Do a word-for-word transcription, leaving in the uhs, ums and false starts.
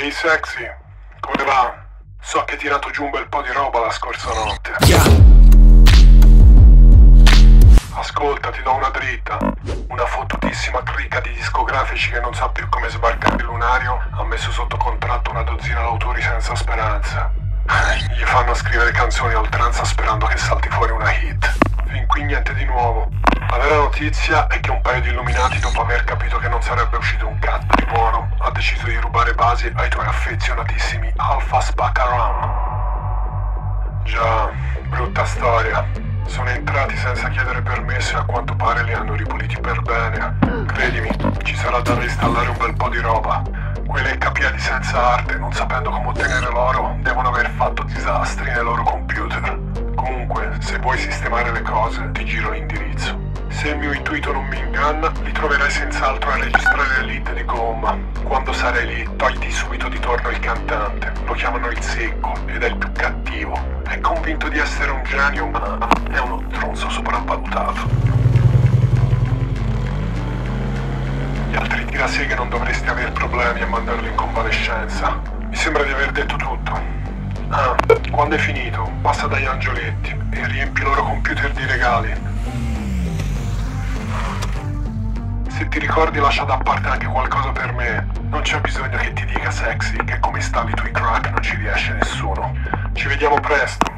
Ehi sexy, come va? So che hai tirato giù un bel po' di roba la scorsa notte. Ascolta, ti do una dritta. Una fottutissima cricca di discografici che non sa più come sbarcare il lunario ha messo sotto contratto una dozzina d'autori senza speranza. Gli fanno scrivere canzoni a oltranza sperando che salti fuori una hit. Fin qui niente di nuovo. La vera notizia è che un paio di illuminati, dopo aver capito che non sarebbe uscito un cazzo di buono, ha deciso di rubare basi ai tuoi affezionatissimi Alpha Spacca Ram. Già, brutta storia. Sono entrati senza chiedere permesso e a quanto pare li hanno ripuliti per bene. Credimi, ci sarà da reinstallare un bel po' di roba. Quei leccapiedi senza arte, non sapendo come ottenere l'oro, devono aver fatto disastri nei loro computer. Comunque, se vuoi sistemare le cose, ti giro l'indirizzo. Se il mio intuito non mi inganna, li troverai senz'altro a registrare le hit di gomma. Quando sarai lì, togli subito di torno il cantante. Lo chiamano il secco ed è il più cattivo. È convinto di essere un genio, ma è uno stronzo sopravvalutato. Gli altri tiraseghe non dovresti avere problemi a mandarli in convalescenza. Mi sembra di aver detto tutto. Ah, quando è finito, passa dagli angioletti e riempi i loro computer di regali. Se ti ricordi, lascia da parte anche qualcosa per me. Non c'è bisogno che ti dica, sexy, che come stavi tu i crack non ci riesce nessuno. Ci vediamo presto.